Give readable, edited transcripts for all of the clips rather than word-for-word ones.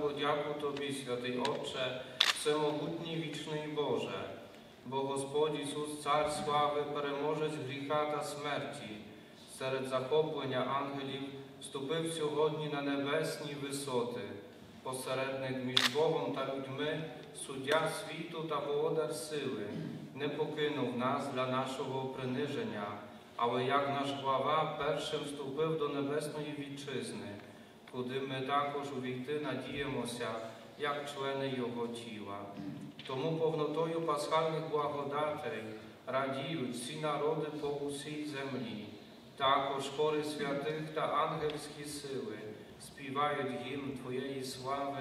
подяку Тобі, святий Отче, всемогутній вічний Боже, бо Господь Ісус, Цар слави, переможець гріха та смерті, серед захоплення ангелів вступив сьогодні на небесні висоти, посередник між Богом та людьми, суддя світу та володар сили, не покинув нас для нашого приниження, але як наш глава першим вступив до небесної вітчизни, куди ми також увійти надіємося, як члени Його тіла. Тому повнотою пасхальних благодатей радіють всі народи по усій землі. Також хори святих та ангельські сили співають гімн Твоєї слави,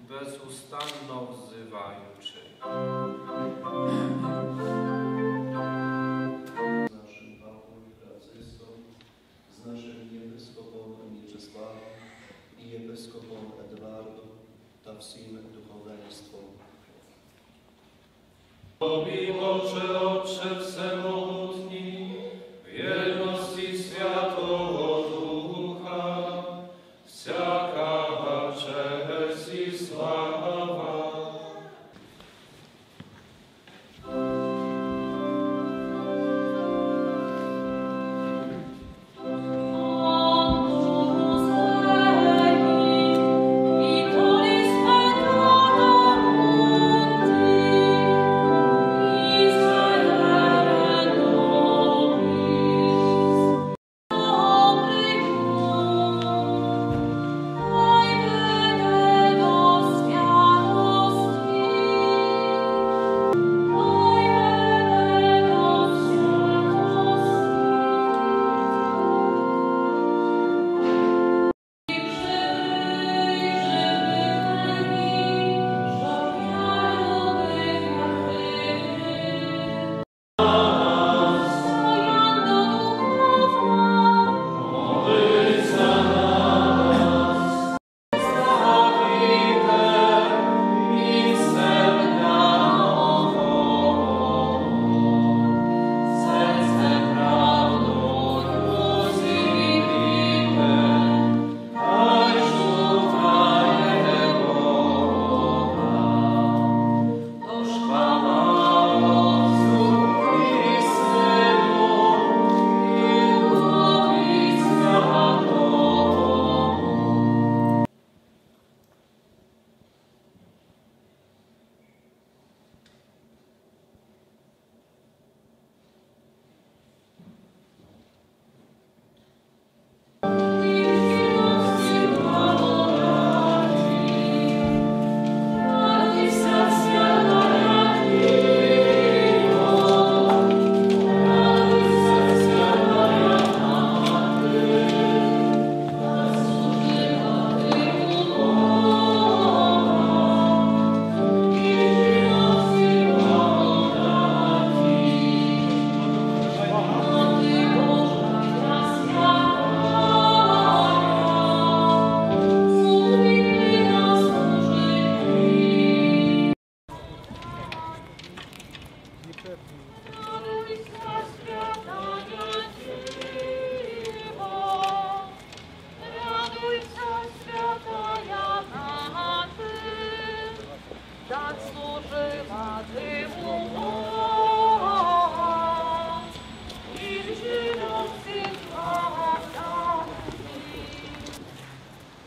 безустанно взиваючи. З нашим єпископом Мічеславом і єпископом Едвардом та всім духовенством. Тобі, Отче, Отче всемогутній, в єдності Святого Духа, всяка честь і слава.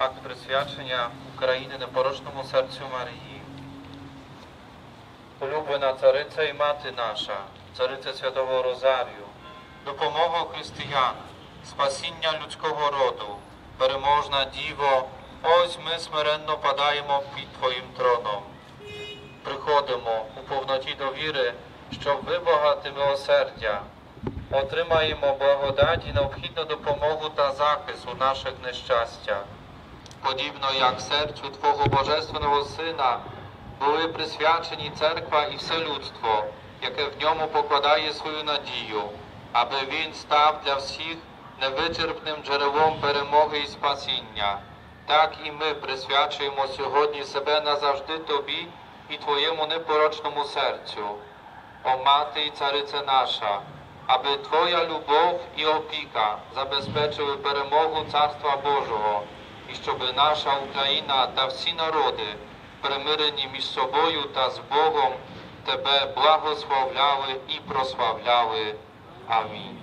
Akt присвячення України Непорочному Серцю Марії. Улюблена Цариця і Мати наша, Цариця Святого Розарію, допомога християн, спасіння людського роду, переможна Діво, ось ми смиренно падаємо під Твоїм троном. Приходимо у повноті довіри, щоб вибагати милосердя, отримаємо благодать і необхідну допомогу та захист у наших нещастях. Подібно як серцю Твого Божественного Сина були присвячені церква і все людство, яке в ньому покладає свою надію, аби він став для всіх невичерпним джерелом перемоги і спасіння. Так і ми присвячуємо сьогодні себе назавжди Тобі і Твоєму непорочному серцю. О Мати і Царице наша, аби Твоя любов і опіка забезпечили перемогу Царства Божого i щоб наша Україна та всі народи, примирені між собою та з Богом, Тебе благословляли і прославляли. Амінь.